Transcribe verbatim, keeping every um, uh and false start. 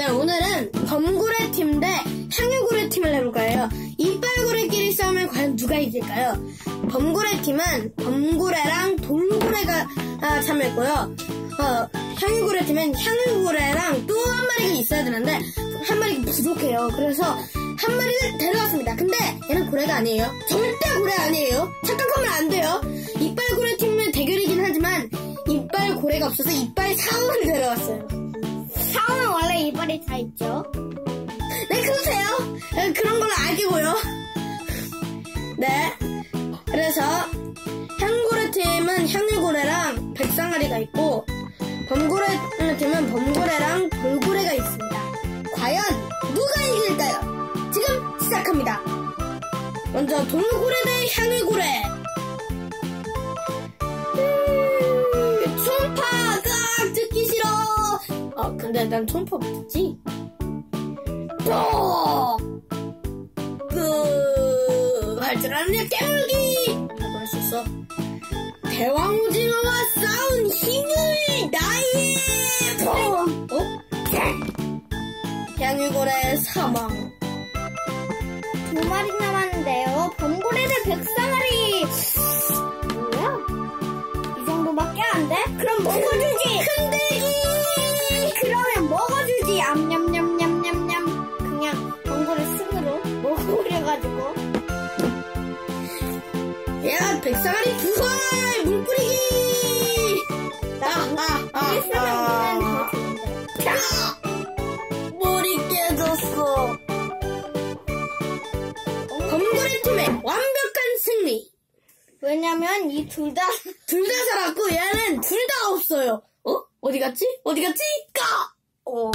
네, 오늘은 범고래 팀 대 향유고래 팀을 해볼 거예요. 이빨고래끼리 싸우면 과연 누가 이길까요? 범고래 팀은 범고래랑 돌고래가 아, 참여했고요. 어, 향유고래 팀은 향유고래랑 또 한 마리가 있어야 되는데 한 마리가 부족해요. 그래서 한 마리를 데려왔습니다. 근데 얘는 고래가 아니에요. 절대 고래 아니에요. 착각하면 안 돼요. 이빨고래 팀은 대결이긴 하지만 이빨고래가 없어서 이빨상어를 데려왔어요. 상어는 원래 이빨이 다 있죠. 네, 그러세요. 네, 그런 걸로 아기고요. 네, 그래서 향고래 팀은 향유고래랑 백상아리가 있고 범고래 팀은 범고래랑 돌고래가 있습니다. 과연 누가 이길까요? 지금 시작합니다. 먼저 돌고래 대 향유고래. 춤파가 듣기 싫어. 어, 근데 난 총파 맞지? 또! 그, 할 줄 아느냐, 깨물기! 라고 할 수 있어. 대왕오징어와 싸운 힘을 나의! 또! 어? 향유고래 사망. 두 마리 남았는데요. 범고래 대 백상아리! 뭐야? 이 정도밖에 안 돼? 그럼 먹어주지! 흔들기! 그러면 먹어주지. 냠냠냠냠냠냠. 그냥 범고래 승으로 먹어버려가지고. 야, 백상아리 부활! 물 뿌리기! 나, 나, 나. 일상은 그렇게 돼. 머리 깨졌어. 범고래 팀의 완벽한 승리. 왜냐면 이 둘 다 둘 다 살았고 얘는 둘 다 없어요. 어? 어디 갔지? 어디 갔지? 까! 어.